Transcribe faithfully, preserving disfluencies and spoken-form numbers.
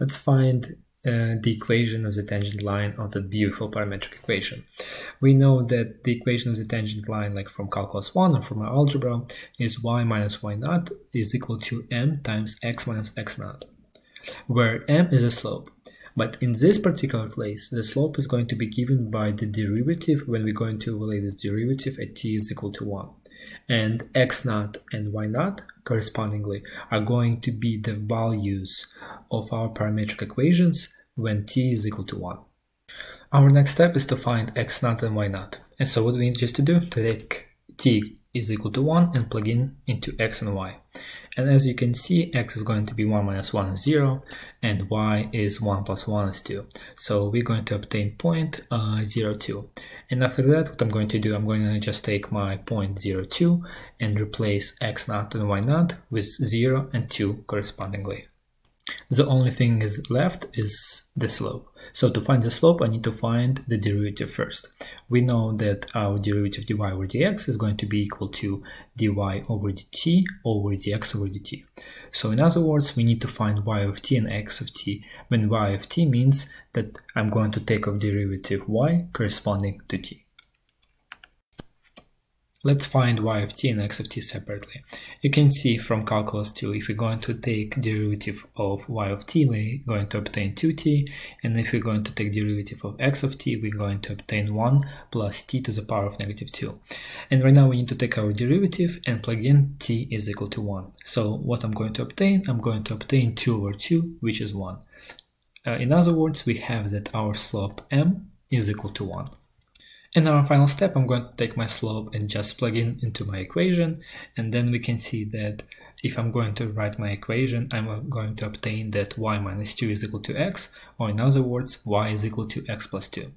let's find uh, the equation of the tangent line of that beautiful parametric equation. We know that the equation of the tangent line, like from calculus one or from our algebra, is y minus y naught is equal to m times x minus x naught, where m is a slope. But in this particular place, the slope is going to be given by the derivative when we're going to evaluate this derivative at t is equal to one. And x naught and y naught, correspondingly, are going to be the values of our parametric equations when t is equal to one. Our next step is to find x naught and y naught. And so what we need just to do, to take t is equal to one and plug in into x and y. And as you can see, x is going to be one minus one is zero, and y is one plus one is two. So we're going to obtain zero point zero two. And after that, what I'm going to do, I'm going to just take my zero point zero two and replace x naught and y naught with zero and two correspondingly. The only thing is left is the slope. So to find the slope, I need to find the derivative first. We know that our derivative dy over dx is going to be equal to dy over dt over dx over dt. So in other words, we need to find y of t and x of t, when y of t means that I'm going to take off derivative y corresponding to t. Let's find y of t and x of t separately. You can see from calculus two, if we're going to take derivative of y of t, we're going to obtain two t, and if we're going to take derivative of x of t, we're going to obtain one plus t to the power of negative two. And right now we need to take our derivative and plug in t is equal to one. So what I'm going to obtain, I'm going to obtain two over two, which is one. Uh, in other words, we have that our slope m is equal to one. In our final step, I'm going to take my slope and just plug in into my equation, and then we can see that if I'm going to write my equation, I'm going to obtain that y minus two is equal to x, or in other words, y is equal to x plus two.